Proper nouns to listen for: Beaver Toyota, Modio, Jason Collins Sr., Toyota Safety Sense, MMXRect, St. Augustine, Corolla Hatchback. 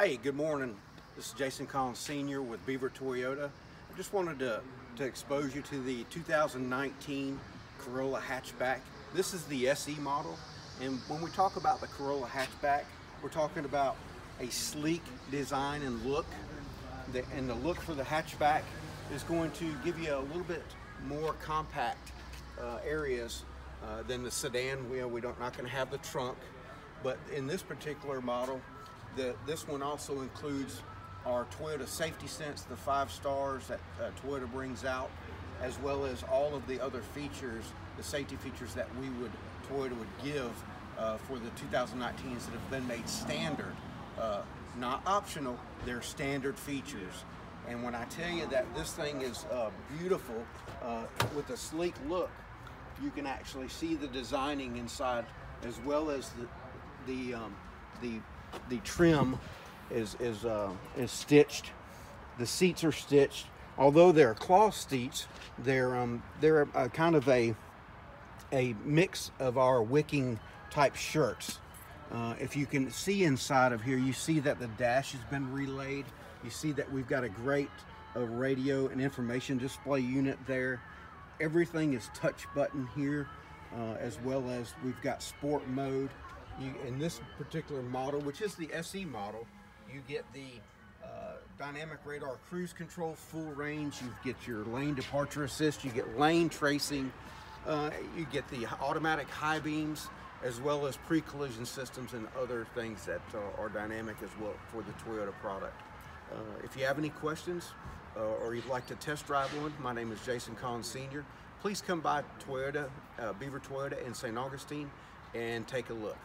Hey, good morning. This is Jason Collins Sr. with Beaver Toyota. I just wanted to expose you to the 2019 Corolla Hatchback. This is the SE model, and when we talk about the Corolla Hatchback, we're talking about a sleek design and look. And the look for the hatchback is going to give you a little bit more compact areas than the sedan. We're not going to have the trunk, but in this particular model, this one also includes our Toyota Safety Sense, the 5 stars that Toyota brings out, as well as all of the other features, the safety features that Toyota would give for the 2019s that have been made standard, not optional. They're standard features. And when I tell you that this thing is beautiful with a sleek look, you can actually see the designing inside, as well as the trim is stitched. The seats are stitched. Although they're cloth seats, they're kind of a mix of our wicking type shirts. If you can see inside of here, you see that the dash has been relaid. You see that we've got a great radio and information display unit there. Everything is touch button here, as well as we've got sport mode. In this particular model, which is the SE model, you get the dynamic radar cruise control, full range. You get your lane departure assist, you get lane tracing, you get the automatic high beams, as well as pre-collision systems and other things that are dynamic as well for the Toyota product. If you have any questions or you'd like to test drive one, my name is Jason Collins Sr. Please come by Beaver Toyota in St. Augustine and take a look.